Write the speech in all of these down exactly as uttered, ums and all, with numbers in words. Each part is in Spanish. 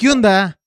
¿Qué onda?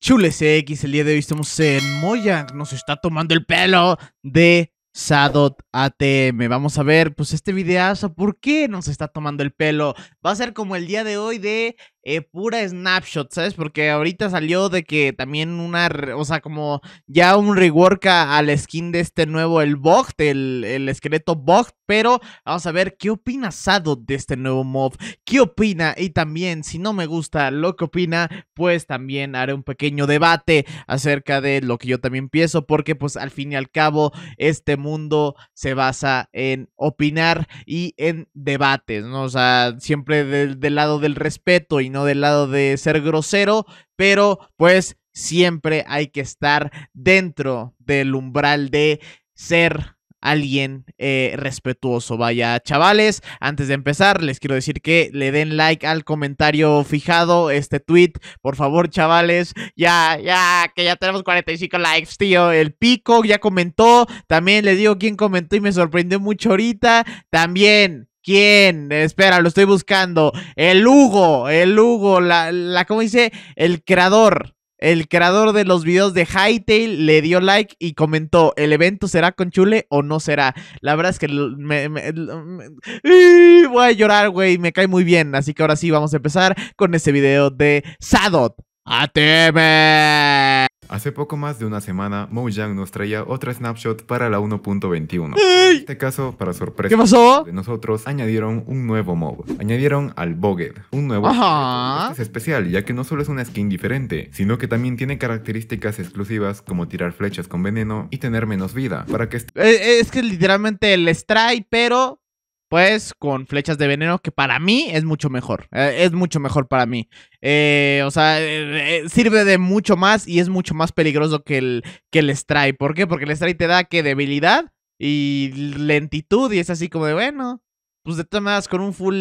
Chule C X, el día de hoy estamos en Mojang, nos está tomando el pelo de Sadot A T M. Vamos a ver, pues, este videazo, ¿por qué nos está tomando el pelo? Va a ser como el día de hoy de eh, pura snapshot, ¿sabes? Porque ahorita salió de que también una, o sea, como ya un rework a, al skin de este nuevo, el Bogged, el, el esqueleto Bogged. Pero vamos a ver qué opina Sadot de este nuevo mob, qué opina, y también, si no me gusta lo que opina, pues también haré un pequeño debate acerca de lo que yo también pienso, porque pues al fin y al cabo este mundo se basa en opinar y en debates, ¿no? O sea, siempre del, del lado del respeto y no del lado de ser grosero, pero pues siempre hay que estar dentro del umbral de ser alguien eh, respetuoso. Vaya, chavales, antes de empezar les quiero decir que le den like al comentario fijado este tweet, por favor, chavales. Ya, ya, que ya tenemos cuarenta y cinco likes, tío. El Pico ya comentó, también les digo quién comentó y me sorprendió mucho ahorita. También, ¿quién? Espera, lo estoy buscando. El Hugo, el Hugo, la, la, ¿cómo dice? El creador. El creador de los videos de Hytale le dio like y comentó: ¿el evento será con Chule o no será? La verdad es que me, me, me... voy a llorar, güey, me cae muy bien. Así que ahora sí, vamos a empezar con este video de Sadot A T M. Hace poco más de una semana, Mojang nos traía otra snapshot para la uno punto veintiuno. En este caso, para sorpresa ¿Qué pasó? de nosotros, añadieron un nuevo mob. Añadieron al Bogged, un nuevo Ajá. Este es especial, ya que no solo es una skin diferente, sino que también tiene características exclusivas como tirar flechas con veneno y tener menos vida. Para que es, es que literalmente el Stray, pero pues con flechas de veneno, que para mí es mucho mejor. Eh, es mucho mejor para mí. Eh, o sea, eh, eh, sirve de mucho más y es mucho más peligroso que el, que el Stray. ¿Por qué? Porque el Stray te da que debilidad y lentitud, y es así como de, bueno, pues de todas maneras con un full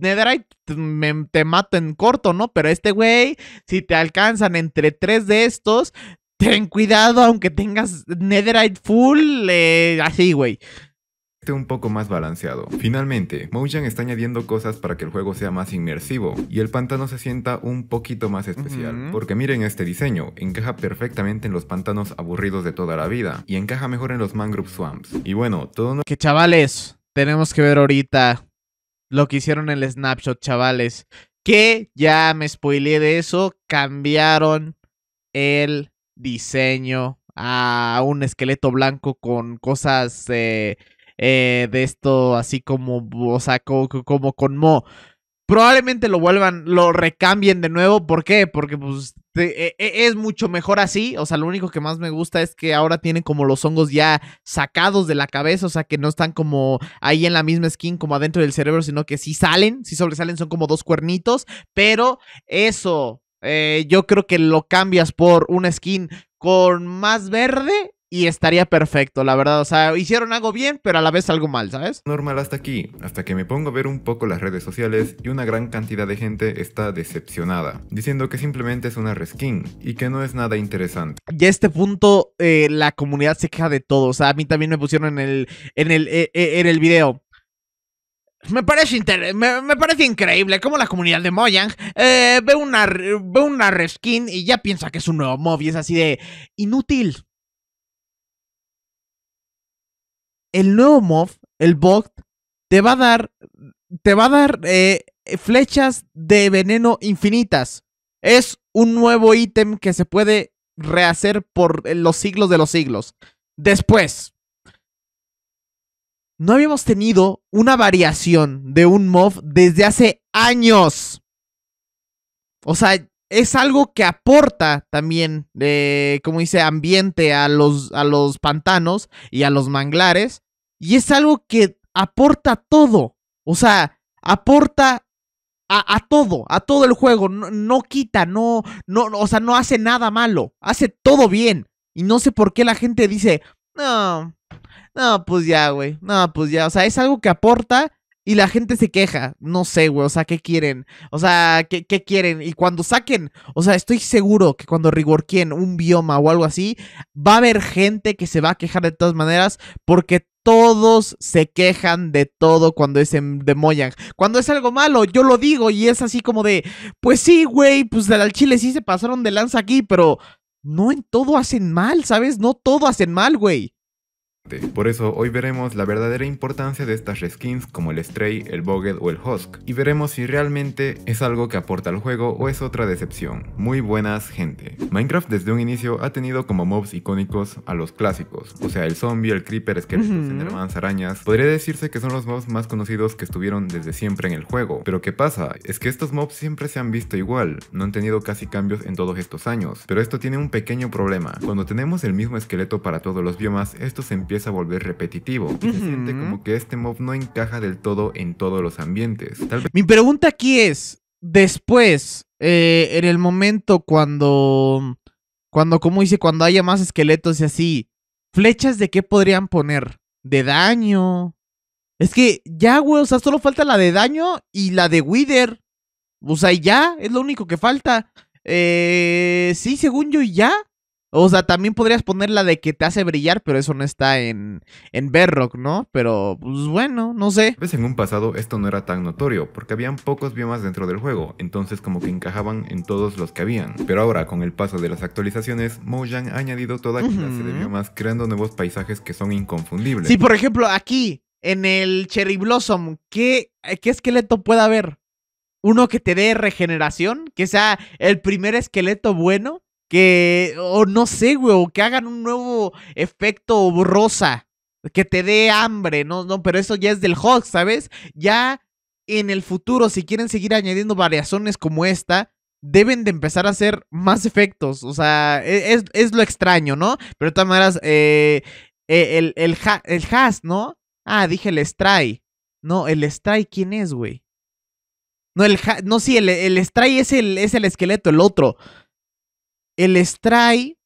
Netherite me, te mato en corto, ¿no? Pero este güey, si te alcanzan entre tres de estos, ten cuidado aunque tengas Netherite full, eh, así, güey. Un poco más balanceado. Finalmente, Mojang está añadiendo cosas para que el juego sea más inmersivo y el pantano se sienta un poquito más especial. Uh-huh. Porque miren este diseño, encaja perfectamente en los pantanos aburridos de toda la vida y encaja mejor en los mangrove swamps. Y bueno, todo no... Que chavales, tenemos que ver ahorita lo que hicieron en el snapshot, chavales. Que ya me spoileé de eso, cambiaron el diseño a un esqueleto blanco con cosas... Eh, Eh, de esto así como, o sea, como, como con Mo. Probablemente lo vuelvan, lo recambien de nuevo. ¿Por qué? Porque pues te, eh, es mucho mejor así. O sea, lo único que más me gusta es que ahora tienen como los hongos ya sacados de la cabeza. O sea, que no están como ahí en la misma skin, como adentro del cerebro, sino que sí salen, sí sobresalen, son como dos cuernitos. Pero eso, eh, yo creo que lo cambias por una skin con más verde y estaría perfecto, la verdad. O sea, hicieron algo bien, pero a la vez algo mal, ¿sabes? Normal hasta aquí, hasta que me pongo a ver un poco las redes sociales y una gran cantidad de gente está decepcionada, diciendo que simplemente es una reskin y que no es nada interesante. Y a este punto, eh, la comunidad se queja de todo. O sea, a mí también me pusieron en el, en el, eh, en el video. Me parece, inter me, me parece increíble cómo la comunidad de Mojang eh, ve, una, ve una reskin y ya piensa que es un nuevo mob y es así de inútil. El nuevo mob, el Bogged, te va a dar, te va a dar eh, flechas de veneno infinitas. Es un nuevo ítem que se puede rehacer por los siglos de los siglos. Después, no habíamos tenido una variación de un mob desde hace años. O sea, es algo que aporta también, eh, como dice, ambiente a los, a los pantanos y a los manglares. Y es algo que aporta todo. O sea, aporta a, a todo, a todo el juego. No, no quita, no, no, o sea, no hace nada malo. Hace todo bien. Y no sé por qué la gente dice, no, no, pues ya, güey. No, pues ya. O sea, es algo que aporta. Y la gente se queja, no sé, güey, o sea, ¿qué quieren? O sea, ¿qué, qué quieren? Y cuando saquen, o sea, estoy seguro que cuando reworkeen un bioma o algo así, va a haber gente que se va a quejar de todas maneras, porque Todos se quejan de todo cuando es en, de Mojang. Cuando es algo malo, yo lo digo y es así como de... Pues sí, güey, pues del chile sí se pasaron de lanza aquí, pero... No en todo hacen mal, ¿sabes? No todo hacen mal, güey. Por eso hoy veremos la verdadera importancia de estas reskins como el Stray, el Bogged o el Husk, y veremos si realmente es algo que aporta al juego o es otra decepción. Muy buenas, gente. Minecraft desde un inicio ha tenido como mobs icónicos a los clásicos, o sea el zombie, el creeper, esqueletos, mm-hmm. endermans, arañas. Podría decirse que son los mobs más conocidos que estuvieron desde siempre en el juego, pero ¿qué pasa? Es que estos mobs siempre se han visto igual, no han tenido casi cambios en todos estos años, pero esto tiene un pequeño problema. Cuando tenemos el mismo esqueleto para todos los biomas, estos se empiezan a volver repetitivo. Uh-huh. Se siente como que este mob no encaja del todo en todos los ambientes. Tal vez... Mi pregunta aquí es, después, eh, en el momento cuando, cuando, como dice, cuando haya más esqueletos y así, flechas de qué podrían poner, de daño. Es que ya, güey, o sea, solo falta la de daño y la de wither. O sea, ya, es lo único que falta. Eh, sí, según yo, ya. O sea, también podrías poner la de que te hace brillar, pero eso no está en, en Bedrock, ¿no? Pero, pues bueno, no sé. Pues en un pasado esto no era tan notorio, porque habían pocos biomas dentro del juego, entonces como que encajaban en todos los que habían. Pero ahora, con el paso de las actualizaciones, Mojang ha añadido toda clase uh-huh. de biomas, creando nuevos paisajes que son inconfundibles. Sí, por ejemplo, aquí, en el Cherry Blossom, ¿qué, qué esqueleto puede haber? ¿Uno que te dé regeneración? ¿Que sea el primer esqueleto bueno? Que, o no sé, güey, o que hagan un nuevo efecto rosa, que te dé hambre, no, no, pero eso ya es del Husk, ¿sabes? Ya en el futuro, si quieren seguir añadiendo variaciones como esta, deben de empezar a hacer más efectos, o sea, es, es lo extraño, ¿no? Pero de todas maneras, eh, el, el, el, el Husk, ¿no? Ah, dije el Stray, no, el Stray, ¿quién es, güey? No, el no, sí, el, el Stray es el, es el esqueleto, el otro. El Stray,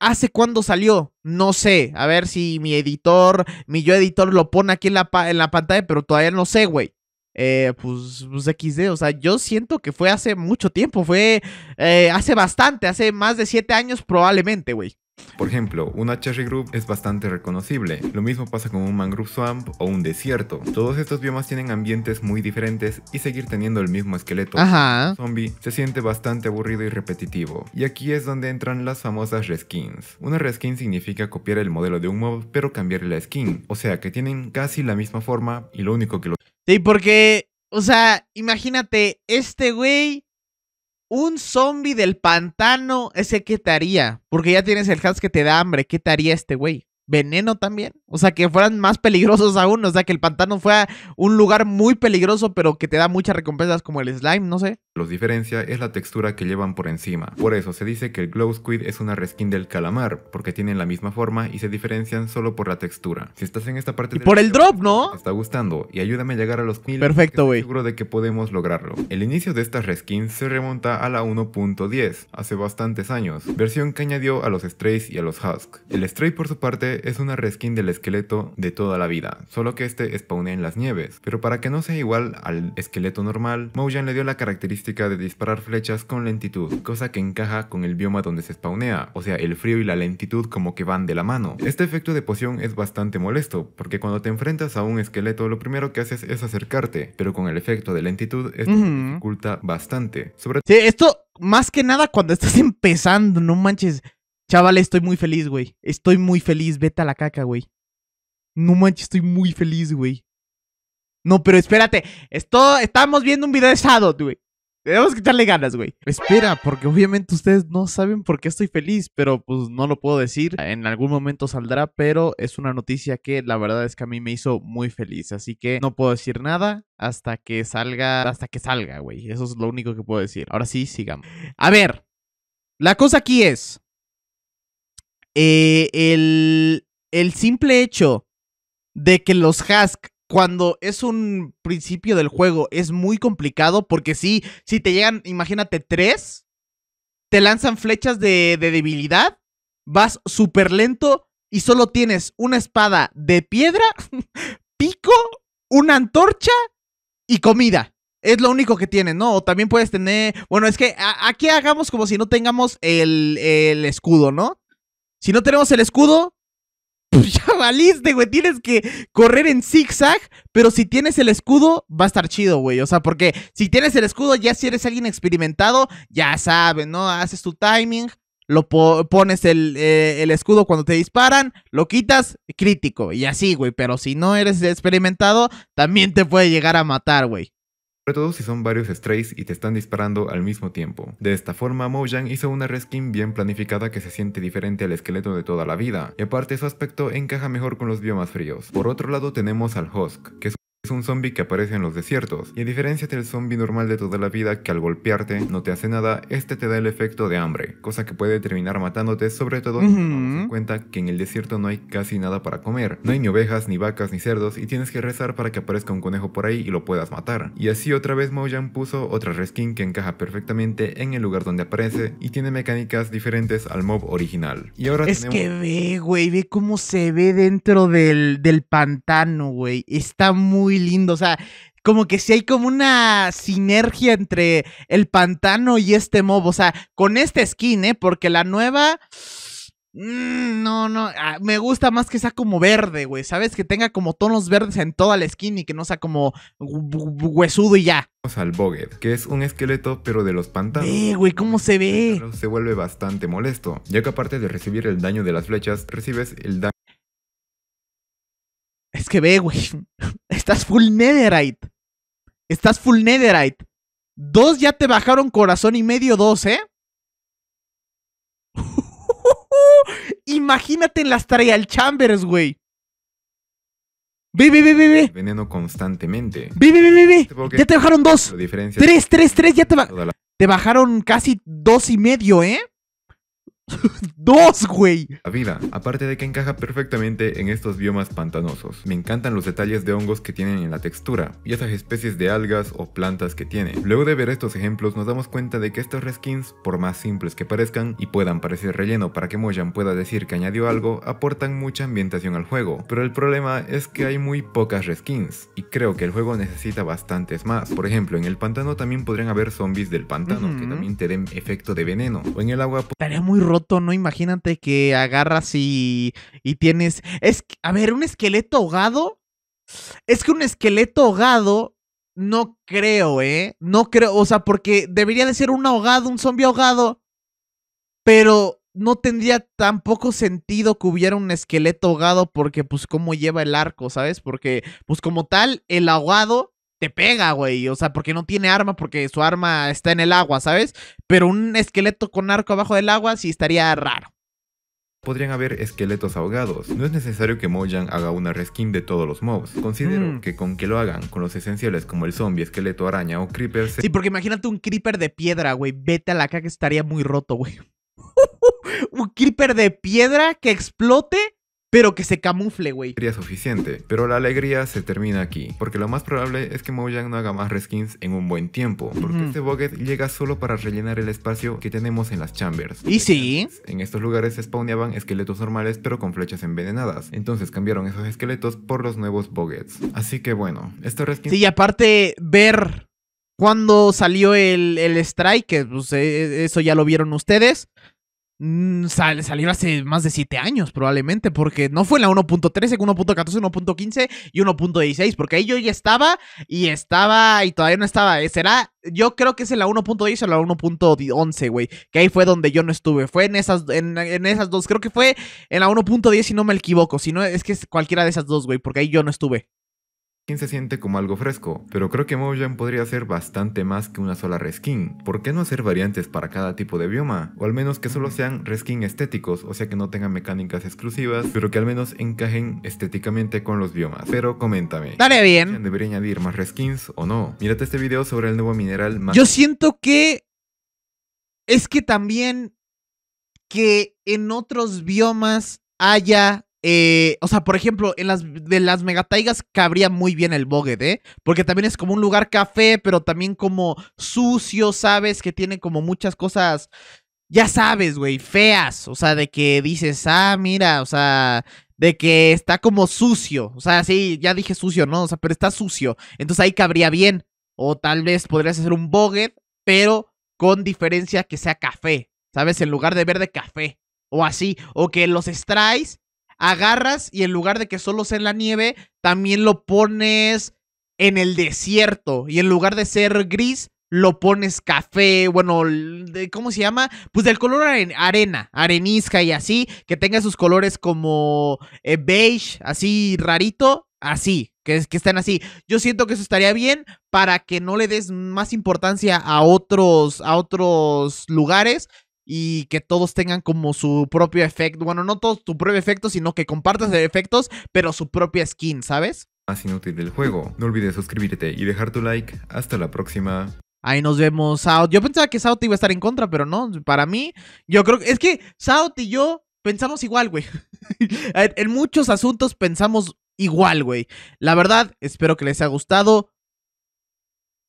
¿hace cuándo salió? No sé, a ver si mi editor, mi yo editor lo pone aquí en la, pa en la pantalla, pero todavía no sé, güey. Eh, pues, pues equis de, o sea, yo siento que fue hace mucho tiempo, fue eh, hace bastante, hace más de siete años probablemente, güey. Por ejemplo, una Cherry Group es bastante reconocible. Lo mismo pasa con un mangrove swamp o un desierto. Todos estos biomas tienen ambientes muy diferentes y seguir teniendo el mismo esqueleto Ajá. zombie se siente bastante aburrido y repetitivo. Y aquí es donde entran las famosas reskins. Una reskin significa copiar el modelo de un mob pero cambiarle la skin. O sea que tienen casi la misma forma y lo único que lo... Sí, porque, o sea, imagínate, este güey... Un zombie del pantano, ese ¿qué te haría? Porque ya tienes el Husk que te da hambre, ¿qué te haría este güey? ¿Veneno también? O sea, que fueran más peligrosos aún, o sea, que el pantano fuera un lugar muy peligroso, pero que te da muchas recompensas como el slime, no sé. Los diferencia es la textura que llevan por encima. Por eso se dice que el glow squid es una reskin del calamar, porque tienen la misma forma y se diferencian solo por la textura. Si estás en esta parte... Y por el drop, ¿no? Te está gustando y ayúdame a llegar a los mil. Perfecto, güey. Seguro de que podemos lograrlo. El inicio de estas reskins se remonta a la uno punto diez, hace bastantes años, versión que añadió a los strays y a los husk. El stray, por su parte, es una reskin del esqueleto de toda la vida, solo que este spawnea en las nieves, pero para que no sea igual al esqueleto normal, Mojang le dio la característica de disparar flechas con lentitud, cosa que encaja con el bioma donde se spawnea, o sea el frío y la lentitud como que van de la mano. Este efecto de poción es bastante molesto, porque cuando te enfrentas a un esqueleto lo primero que haces es acercarte, pero con el efecto de lentitud esto uh-huh. dificulta bastante. Sobre sí, esto más que nada cuando estás empezando, no manches. Chaval, estoy muy feliz, güey. Estoy muy feliz. Vete a la caca, güey. No manches, estoy muy feliz, güey. No, pero espérate. Esto, estamos viendo un video de Sadot, güey. Tenemos que echarle ganas, güey. Espera, porque obviamente ustedes no saben por qué estoy feliz, pero pues no lo puedo decir. En algún momento saldrá, pero es una noticia que la verdad es que a mí me hizo muy feliz. Así que no puedo decir nada hasta que salga, hasta que salga, güey. Eso es lo único que puedo decir. Ahora sí, sigamos. A ver, la cosa aquí es... Eh, el, el simple hecho de que los Husk, cuando es un principio del juego, es muy complicado. Porque sí, si te llegan, imagínate, tres, te lanzan flechas de, de debilidad, vas súper lento y solo tienes una espada de piedra, pico, una antorcha y comida. Es lo único que tienes, ¿no? O también puedes tener... Bueno, es que a, aquí hagamos como si no tengamos el, el escudo, ¿no? Si no tenemos el escudo, ya valiste, güey. Tienes que correr en zigzag, pero si tienes el escudo, va a estar chido, güey. O sea, porque si tienes el escudo, ya si eres alguien experimentado, ya sabes, ¿no? Haces tu timing, lo po pones el, eh, el escudo cuando te disparan, lo quitas, crítico, y así, güey. Pero si no eres experimentado, también te puede llegar a matar, güey. Sobre todo si son varios strays y te están disparando al mismo tiempo. De esta forma, Mojang hizo una reskin bien planificada que se siente diferente al esqueleto de toda la vida, y aparte su aspecto encaja mejor con los biomas fríos. Por otro lado tenemos al Husk, que es Es un zombie que aparece en los desiertos, y a diferencia del zombie normal de toda la vida que al golpearte no te hace nada, este te da el efecto de hambre, cosa que puede terminar matándote, sobre todo si tomamos en cuenta que en el desierto no hay casi nada para comer, no hay ni ovejas, ni vacas, ni cerdos, y tienes que rezar para que aparezca un conejo por ahí y lo puedas matar. Y así otra vez Mojang puso otra reskin que encaja perfectamente en el lugar donde aparece, y tiene mecánicas diferentes al mob original. Y ahora es tenemos... que ve, güey, ve cómo se ve dentro del, del pantano, güey, está muy muy lindo, o sea, como que sí hay como una sinergia entre el pantano y este mob, o sea, con esta skin, ¿eh? Porque la nueva, mmm, no, no, me gusta más que sea como verde, güey, ¿sabes? Que tenga como tonos verdes en toda la skin y que no sea como huesudo y ya. Al Bogged, que es un esqueleto pero de los pantanos. ¡Eh, güey! ¿Cómo se ve? Se vuelve bastante molesto, ya que aparte de recibir el daño de las flechas, recibes el daño. Es que ve, güey, estás full Netherite. Estás full Netherite. Dos ya te bajaron corazón y medio dos, ¿eh? Imagínate en las Trial chambers, güey. Ve, ve, ve, ve, ve. Veneno constantemente. Ve, ve, ve, ve, ve. Ya te bajaron dos. Tres, tres, tres, ya te bajaron. Te bajaron casi dos y medio, ¿eh? ¡Dos, güey! La vida, aparte de que encaja perfectamente en estos biomas pantanosos. Me encantan los detalles de hongos que tienen en la textura, y esas especies de algas o plantas que tiene. Luego de ver estos ejemplos nos damos cuenta de que estos reskins, por más simples que parezcan, y puedan parecer relleno para que Mojang pueda decir que añadió algo, aportan mucha ambientación al juego. Pero el problema es que hay muy pocas reskins, y creo que el juego necesita bastantes más. Por ejemplo, en el pantano también podrían haber zombies del pantano, mm-hmm. que también te den efecto de veneno. O en el agua... Estaría muy roto. No, imagínate que agarras y, y tienes... Es, a ver, un esqueleto ahogado. Es que un esqueleto ahogado no creo, ¿eh? No creo, o sea, porque debería de ser un ahogado, un zombie ahogado. Pero no tendría tampoco sentido que hubiera un esqueleto ahogado porque, pues, cómo lleva el arco, ¿sabes? Porque, pues, como tal, el ahogado... te pega, güey, o sea, porque no tiene arma, porque su arma está en el agua, ¿sabes? Pero un esqueleto con arco abajo del agua sí estaría raro. Podrían haber esqueletos ahogados. No es necesario que Mojang haga una reskin de todos los mobs. Considero mm. que con que lo hagan con los esenciales como el zombie, esqueleto, araña o creeper... Se... Sí, porque imagínate un creeper de piedra, güey. Vete a la caca, estaría muy roto, güey. Un creeper de piedra que explote... pero que se camufle, güey. Sería suficiente, pero la alegría se termina aquí, porque lo más probable es que Mojang no haga más reskins en un buen tiempo, porque mm. este Bogged llega solo para rellenar el espacio que tenemos en las chambers. Y sí. En estos lugares se spawneaban esqueletos normales, pero con flechas envenenadas. Entonces cambiaron esos esqueletos por los nuevos Boggeds. Así que bueno, estos reskins... Sí, y aparte ver cuando salió el, el Stray, que pues, eh, eso ya lo vieron ustedes... Sal, salió hace más de siete años probablemente, porque no fue en la uno punto trece, uno punto catorce, uno punto quince y uno punto dieciséis, porque ahí yo ya estaba y estaba y todavía no estaba. Será, yo creo que es en la uno punto diez o la uno punto once, güey, que ahí fue donde yo no estuve, fue en esas, en, en esas dos, creo que fue en la uno punto diez si no me equivoco, si no es que es cualquiera de esas dos, güey, porque ahí yo no estuve. Se siente como algo fresco, pero creo que Mojang podría hacer bastante más que una sola reskin. ¿Por qué no hacer variantes para cada tipo de bioma? O al menos que solo sean reskin estéticos, o sea que no tengan mecánicas exclusivas, pero que al menos encajen estéticamente con los biomas. Pero coméntame, estaría bien. ¿Debería añadir más reskins o no? Mírate este video sobre el nuevo mineral más... Yo siento que... Es que también... Que en otros biomas haya... Eh, o sea, por ejemplo, en las de las megataigas cabría muy bien el Bogged, ¿eh? Porque también es como un lugar café, pero también como sucio, ¿sabes? Que tiene como muchas cosas, ya sabes, güey, feas. O sea, de que dices, ah, mira, o sea, de que está como sucio. O sea, sí, ya dije sucio, ¿no? O sea, pero está sucio. Entonces ahí cabría bien. O tal vez podrías hacer un Bogged, pero con diferencia que sea café, ¿sabes? En lugar de verde, café. O así. O que los Strays agarras y en lugar de que solo sea en la nieve, también lo pones en el desierto. Y en lugar de ser gris, lo pones café, bueno, ¿cómo se llama? Pues del color arena, arenisca y así, que tenga sus colores como eh, beige, así rarito, así, que, que estén así. Yo siento que eso estaría bien para que no le des más importancia a otros, a otros lugares y que todos tengan como su propio efecto. Bueno, no todo tu propio efecto, sino que compartas efectos, pero su propia skin, ¿sabes? Más inútil del juego. No olvides suscribirte y dejar tu like. Hasta la próxima. Ahí nos vemos, Sadot. Yo pensaba que Sadot iba a estar en contra, pero no, para mí, yo creo que... Es que Sadot y yo pensamos igual, güey. En muchos asuntos pensamos igual, güey. La verdad, espero que les haya gustado.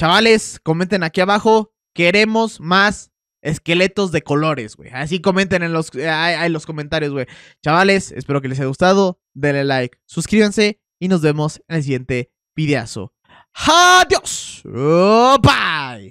Chavales, comenten aquí abajo. Queremos más esqueletos de colores, güey. Así comenten en los, en los comentarios, güey. Chavales, espero que les haya gustado. Denle like, suscríbanse y nos vemos en el siguiente videazo. ¡Adiós! ¡Bye!